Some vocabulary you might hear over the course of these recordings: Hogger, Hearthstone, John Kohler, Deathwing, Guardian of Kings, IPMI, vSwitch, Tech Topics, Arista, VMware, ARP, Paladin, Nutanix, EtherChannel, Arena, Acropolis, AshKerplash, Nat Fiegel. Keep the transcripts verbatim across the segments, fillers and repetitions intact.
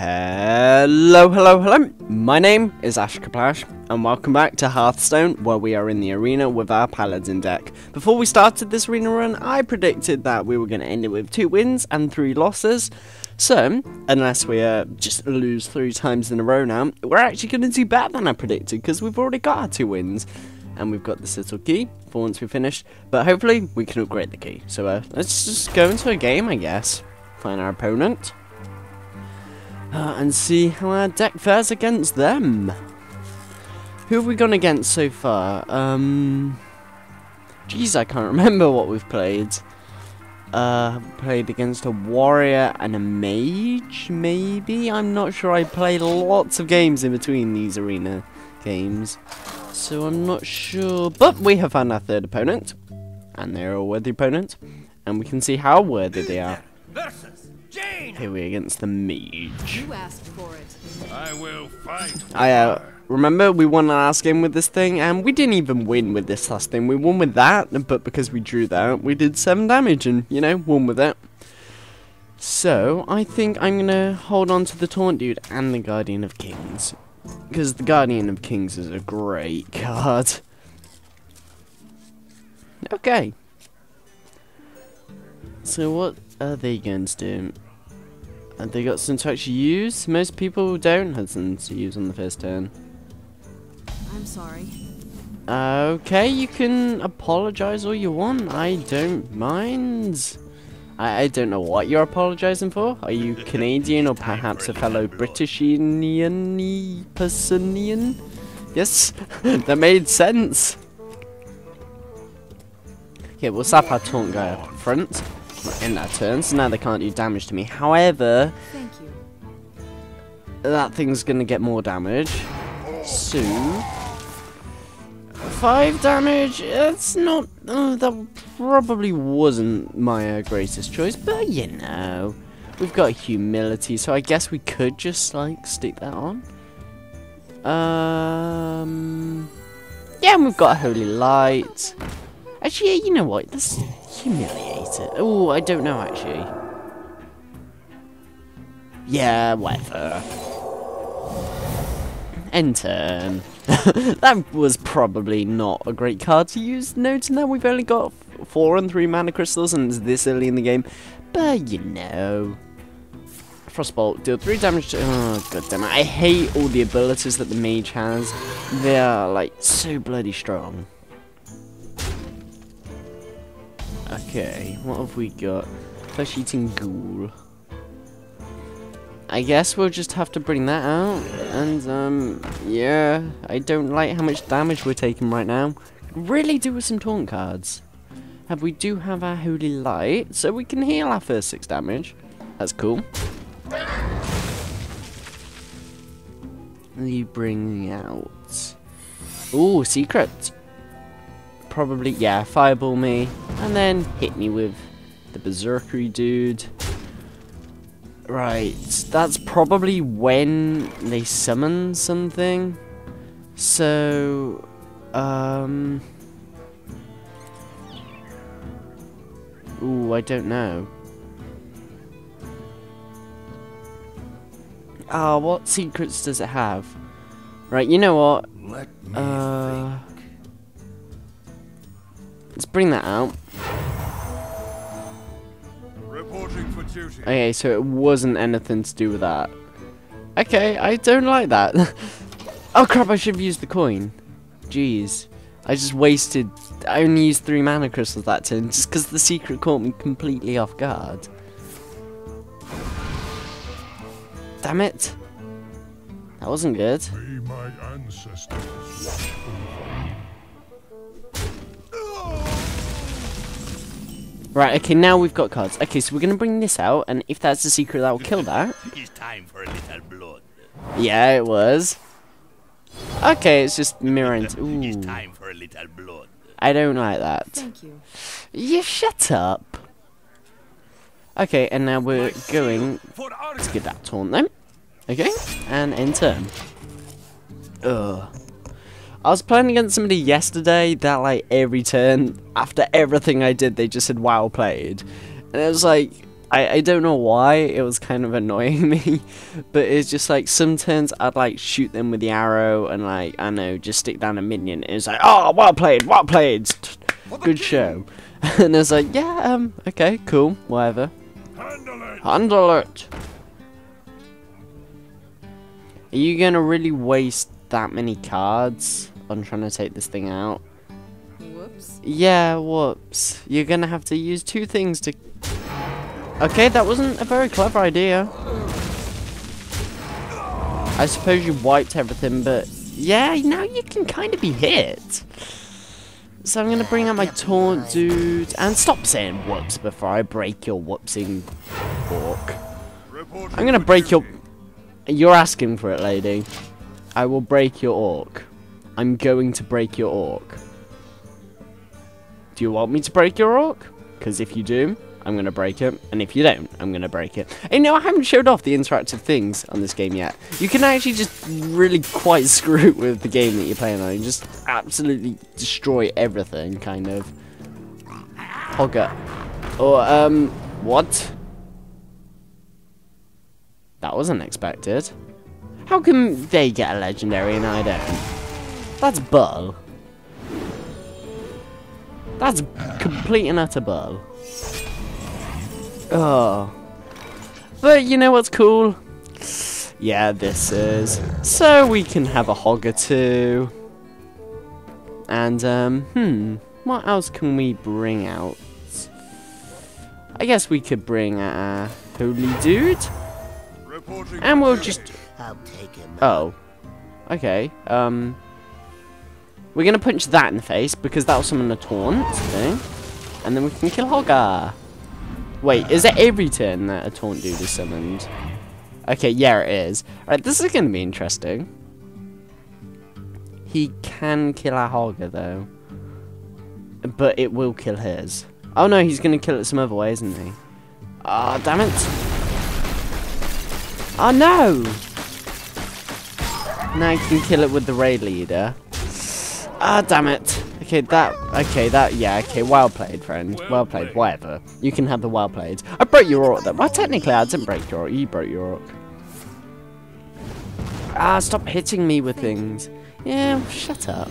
Hello, hello, hello. My name is AshKerplash, and welcome back to Hearthstone, where we are in the arena with our Paladin deck. Before we started this arena run, I predicted that we were going to end it with two wins and three losses. So, unless we uh, just lose three times in a row now, we're actually going to do better than I predicted, because we've already got our two wins. And we've got this little key for once we finish, but hopefully we can upgrade the key. So uh, let's just go into a game, I guess. Find our opponent. Uh, and see how our deck fares against them. Who have we gone against so far? Um, geez, I can't remember what we've played. Uh, played against a warrior and a mage, maybe? I'm not sure. I played lots of games in between these arena games, so I'm not sure. But we have found our third opponent, and they're a worthy opponent, and we can see how worthy they are. Here we're against the mage. You asked for it. I will fight. I uh, remember we won our last game with this thing, and we didn't even win with this last thing. We won with that, but because we drew that, we did seven damage and, you know, won with it. So I think I'm gonna hold on to the Taunt Dude and the Guardian of Kings, because the Guardian of Kings is a great card. Okay. So what are they going to do? Have they got some to actually use? Most people don't have some to use on the first turn. I'm sorry. Okay, you can apologize all you want. I don't mind. I, I don't know what you're apologizing for. Are you Canadian or perhaps a fellow Britishian personian? Yes, that made sense. Okay, we'll sap our taunt guy up front. End that turn, so now they can't do damage to me. However, thank you. That thing's gonna get more damage. So, five damage. That's not. Uh, that probably wasn't my uh, greatest choice, but you know, we've got humility, so I guess we could just like stick that on. Um, yeah, and we've got Holy Light. Actually, you know what? That's humiliated. Oh, I don't know, actually. Yeah, whatever. End turn. That was probably not a great card to use, noting that we've only got four and three mana crystals and it's this early in the game. But, you know. Frostbolt, deal three damage to... Oh, goddammit. I hate all the abilities that the mage has. They are, like, so bloody strong. Okay, what have we got? Flesh-eating ghoul. I guess we'll just have to bring that out. And, um, yeah. I don't like how much damage we're taking right now. Really do with some taunt cards. Have we do have our Holy Light, so we can heal our first six damage. That's cool. You bring out... Ooh, secret. Probably, yeah, fireball me. And then hit me with the berserkery dude. Right, that's probably when they summon something. So, um... ooh, I don't know. Ah, oh, what secrets does it have? Right, you know what? Let me uh, think. Let's bring that out. Okay, so it wasn't anything to do with that. Okay, I don't like that. Oh crap, I should have used the coin. Jeez. I just wasted... I only used three mana crystals that turn, just because the secret caught me completely off guard. Damn it. That wasn't good. Be my ancestors. Right, okay, now we've got cards. Okay, so we're going to bring this out, and if that's the secret, that will kill that. It's time for a little blood. Yeah, it was. Okay, it's just mirroring. Ooh. It's time for a little blood. I don't like that. Thank you. You shut up. Okay, and now we're going to give that taunt then. Okay, and end turn. Ugh. I was playing against somebody yesterday that, like, every turn, after everything I did, they just said, wow, played. And it was like, I, I don't know why, it was kind of annoying me, but it's just like, some turns I'd like shoot them with the arrow and like, I don't know, just stick down a minion, and it's like, oh, well played, well played, good show. And it's like, yeah, um, okay, cool, whatever. Handle it! Handle it! Are you gonna really waste that many cards on trying to take this thing out? Whoops. Yeah, whoops. You're gonna have to use two things to... Okay, that wasn't a very clever idea. I suppose you wiped everything, but yeah, now you can kind of be hit. So I'm gonna bring out my taunt dude, and stop saying whoops before I break your whoopsing fork. I'm gonna break your... You're asking for it, lady. I will break your orc. I'm going to break your orc. Do you want me to break your orc? Because if you do, I'm going to break it, and if you don't, I'm going to break it. Hey, no, I haven't showed off the interactive things on this game yet. You can actually just really quite screw with the game that you're playing on. You just absolutely destroy everything, kind of. Hogger. Or, um, what? That wasn't expected. How can they get a legendary and I don't? That's bull. That's complete and utter bull. Oh, but you know what's cool? Yeah, this is. So we can have a hogger too. And, um, hmm, what else can we bring out? I guess we could bring a holy dude. And we'll just... Oh, okay, um... we're gonna punch that in the face, because that'll summon a taunt thing. And then we can kill Hogger. Wait, is it every turn that a taunt dude is summoned? Okay, yeah, it is. Alright, this is going to be interesting. He can kill our Hogger, though. But it will kill his. Oh, no, he's going to kill it some other way, isn't he? Ah, oh, damn it. Oh, no! Now you can kill it with the raid leader. Ah, oh, damn it. Okay, that, okay, that, yeah, okay, well played, friend. Well played, whatever. You can have the well played. I broke your orc, though. Well, technically, I didn't break your orc. You broke your orc. Ah, stop hitting me with things. Yeah, well, shut up.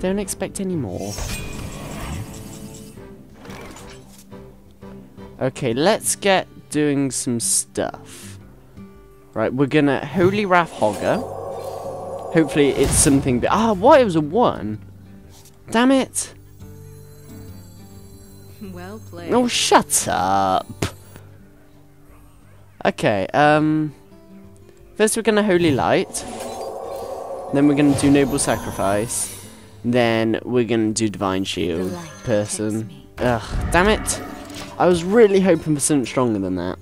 Don't expect any more. Okay, let's get doing some stuff. Right, we're gonna Holy Wrath Hogger. Hopefully, it's something. Ah, oh, what? It was a one. Damn it! Well played. Oh, shut up! Okay, um... first we're gonna Holy Light. Then we're gonna do Noble Sacrifice. Then we're gonna do Divine Shield person. Ugh, damn it! I was really hoping for something stronger than that.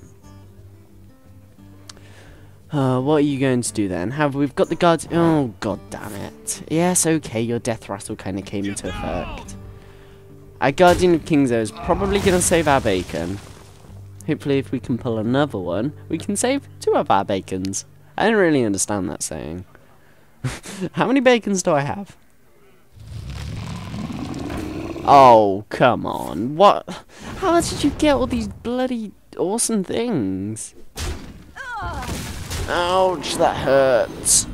Uh, what are you going to do then? Have we've got the guards? Oh, god damn it. Yes, okay, your death rattle kind of came into effect. Our Guardian of Kings, though, is probably going to save our bacon. Hopefully, if we can pull another one, we can save two of our bacons. I don't really understand that saying. How many bacons do I have? Oh, come on. What? How did you get all these bloody awesome things? Ouch, that hurts.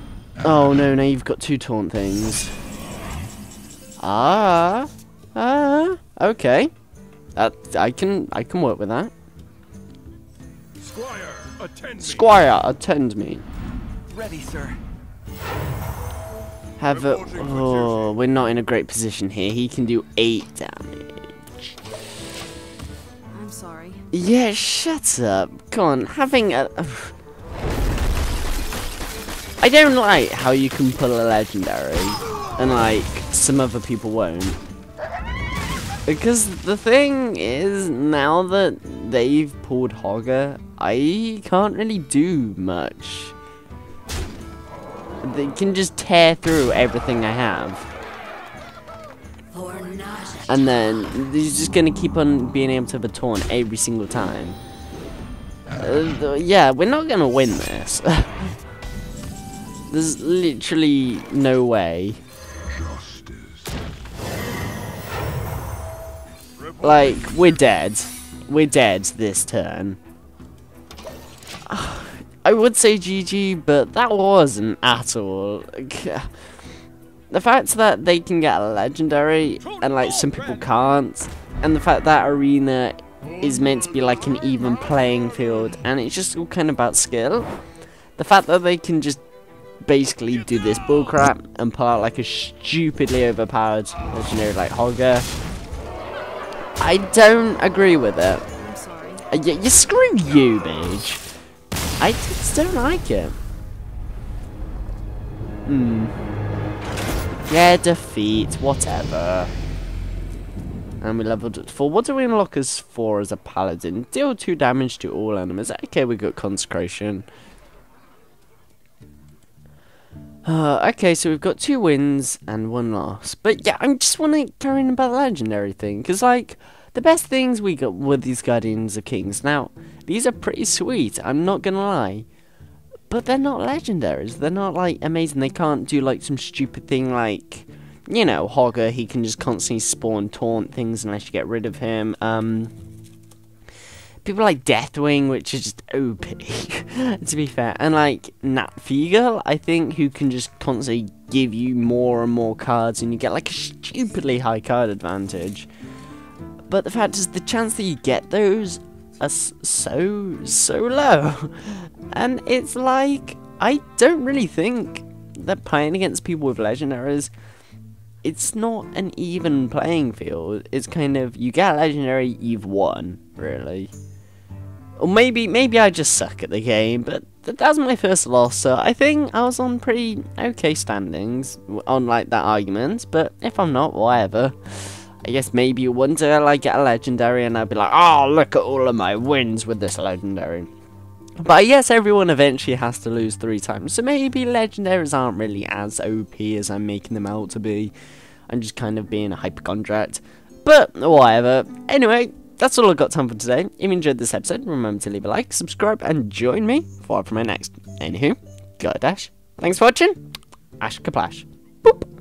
Oh no, now you've got two taunt things. Ah, ah, okay. That I can, I can work with that. Squire, attend me. Squire, attend me. Ready, sir. Have a. Oh, we're not in a great position here. He can do eight damage. I'm sorry. Yeah, shut up. Come on, having a. I don't like how you can pull a legendary, and like, some other people won't. Because the thing is, now that they've pulled Hogger, I can't really do much. They can just tear through everything I have. And then, they're just gonna keep on being able to have a taunt every single time. Uh, yeah, we're not gonna win this. There's literally no way. Justice. Like, we're dead. we're dead this turn. I would say G G, but that wasn't at all. The fact that they can get a legendary and like some people can't, and the fact that Arena is meant to be like an even playing field and it's just all kind of about skill, the fact that they can just basically do this bullcrap and pull out like a stupidly overpowered legendary like Hogger, I don't agree with it. I'm sorry. Uh, you, you screw you, bitch. I just don't like it. Hmm. Yeah, defeat, whatever. And we leveled it four. What do we unlock as four as a paladin? Deal two damage to all enemies. Okay, we got consecration. Uh, okay, so we've got two wins and one loss. But yeah, I just want to carry on about the legendary thing, because like, the best things we got were these Guardians of Kings. Now, these are pretty sweet, I'm not gonna lie. But they're not legendaries, they're not like amazing, they can't do like some stupid thing like, you know, Hogger, he can just constantly spawn taunt things unless you get rid of him. Um, people like Deathwing, which is just O P, to be fair, and like Nat Fiegel, I think, who can just constantly give you more and more cards and you get like a stupidly high card advantage. But the fact is, the chance that you get those are so, so low. And it's like, I don't really think that playing against people with legendaries, it's not an even playing field. It's kind of, you get a legendary, you've won, really. Or maybe, maybe I just suck at the game, but that was my first loss, so I think I was on pretty okay standings on, like, that argument, but if I'm not, whatever. I guess maybe one day I'll like, get a legendary and I'll be like, oh, look at all of my wins with this legendary. But I guess everyone eventually has to lose three times, so maybe legendaries aren't really as O P as I'm making them out to be. I'm just kind of being a hypochondriac. But, whatever. Anyway, that's all I've got time for today. If you enjoyed this episode, remember to leave a like, subscribe, and join me for my next. Anywho, go Dash. Thanks for watching. AshKerplash. Boop.